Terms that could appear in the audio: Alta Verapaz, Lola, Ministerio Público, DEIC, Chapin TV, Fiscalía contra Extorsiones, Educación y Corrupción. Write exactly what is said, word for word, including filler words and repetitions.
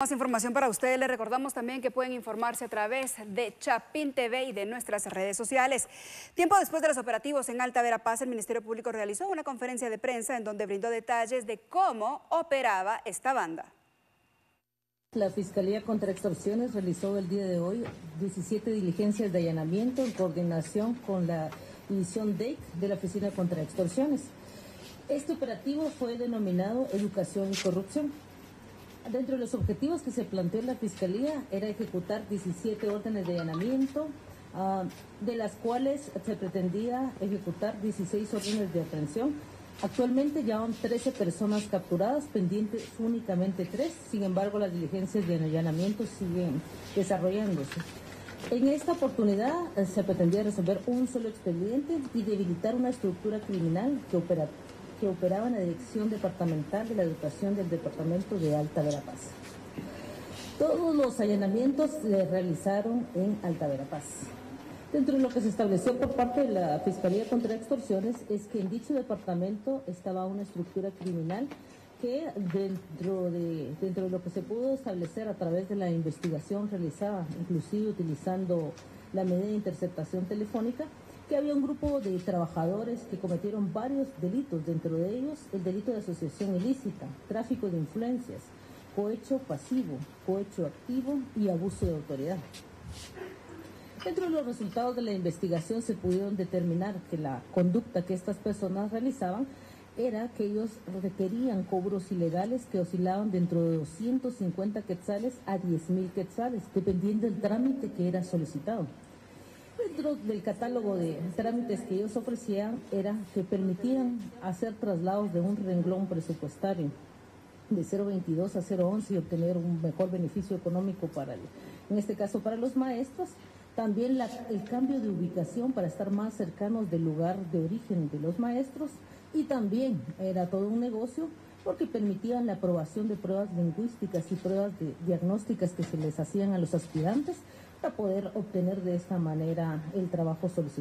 Más información para ustedes, les recordamos también que pueden informarse a través de Chapin T V y de nuestras redes sociales. Tiempo después de los operativos en Alta Verapaz, el Ministerio Público realizó una conferencia de prensa en donde brindó detalles de cómo operaba esta banda. La Fiscalía contra Extorsiones realizó el día de hoy diecisiete diligencias de allanamiento en coordinación con la división D E I C de la Oficina contra Extorsiones. Este operativo fue denominado Educación y Corrupción. Dentro de los objetivos que se planteó en la Fiscalía era ejecutar diecisiete órdenes de allanamiento, uh, de las cuales se pretendía ejecutar dieciséis órdenes de aprehensión. Actualmente ya van trece personas capturadas, pendientes únicamente tres, sin embargo las diligencias de allanamiento siguen desarrollándose. En esta oportunidad se pretendía resolver un solo expediente y debilitar una estructura criminal que opera que operaba en la Dirección Departamental de la Educación del Departamento de Alta Verapaz. Todos los allanamientos se realizaron en Alta Verapaz. Dentro de lo que se estableció por parte de la Fiscalía contra Extorsiones es que en dicho departamento estaba una estructura criminal que dentro de, dentro de lo que se pudo establecer a través de la investigación realizada, inclusive utilizando la medida de interceptación telefónica, que había un grupo de trabajadores que cometieron varios delitos, dentro de ellos el delito de asociación ilícita, tráfico de influencias, cohecho pasivo, cohecho activo y abuso de autoridad. Dentro de los resultados de la investigación se pudieron determinar que la conducta que estas personas realizaban era que ellos requerían cobros ilegales que oscilaban dentro de doscientos cincuenta quetzales a diez mil quetzales, dependiendo del trámite que era solicitado. Dentro del catálogo de trámites que ellos ofrecían era que permitían hacer traslados de un renglón presupuestario de cero veintidós a cero once y obtener un mejor beneficio económico para el, en este caso para los maestros, también la, el cambio de ubicación para estar más cercanos del lugar de origen de los maestros, y también era todo un negocio porque permitían la aprobación de pruebas lingüísticas y pruebas de, diagnósticas que se les hacían a los aspirantes para poder obtener de esta manera el trabajo solicitado.